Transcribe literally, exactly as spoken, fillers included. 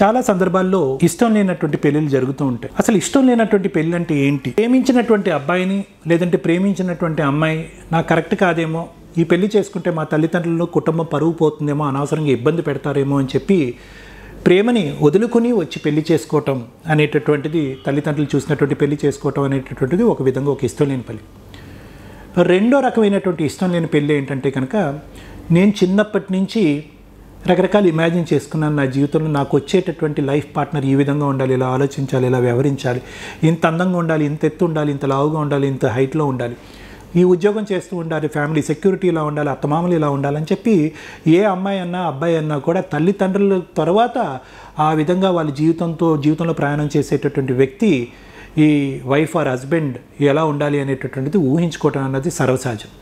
చాలా సందర్భాల్లో ఇష్టం లేనటువంటి పెళ్లిలు జరుగుతూ ఉంటాయి. అసలు ఇష్టం లేనటువంటి పెళ్లి అంటే ఏంటి? ప్రేమించినటువంటి అబ్బాయిని లేదంటే ప్రేమించినటువంటి అమ్మాయి నాకు కరెక్ట్ కాదేమో, ఈ పెళ్లి చేసుకుంటే మా తల్లిదండ్రులను కుటుంబం పరువు పోతుందేమో, అనవసరంగా ఇబ్బంది పెడతారేమో అని చెప్పి ప్రేమని వదులుకుని వచ్చి పెళ్లి చేసుకోవటం అనేటటువంటిది, తల్లిదండ్రులు చూసినటువంటి పెళ్లి చేసుకోవటం అనేటటువంటిది ఒక విధంగా ఒక ఇష్టం లేని పెళ్ళి. రెండో రకమైనటువంటి ఇష్టం లేని పెళ్ళి ఏంటంటే కనుక, నేను చిన్నప్పటి నుంచి రకరకాలు ఇమాజిన్ చేసుకున్నాను, నా జీవితంలో నాకు వచ్చేటటువంటి లైఫ్ పార్ట్నర్ ఈ విధంగా ఉండాలి, ఇలా ఆలోచించాలి, ఇలా వ్యవహరించాలి, ఇంత అందంగా ఉండాలి, ఇంత ఎత్తు ఉండాలి, ఇంత లావుగా ఉండాలి, ఇంత హైట్లో ఉండాలి, ఈ ఉద్యోగం చేస్తూ ఉండాలి, ఫ్యామిలీ సెక్యూరిటీ ఇలా ఉండాలి, అత్తమామలు ఇలా ఉండాలని చెప్పి ఏ అమ్మాయి అన్నా అబ్బాయి అన్నా కూడా తల్లిదండ్రుల తర్వాత ఆ విధంగా వాళ్ళ జీవితంతో జీవితంలో ప్రయాణం చేసేటటువంటి వ్యక్తి ఈ వైఫ్ ఆర్ హస్బెండ్ ఎలా ఉండాలి అనేటటువంటిది ఊహించుకోవటం అన్నది సర్వసహజం.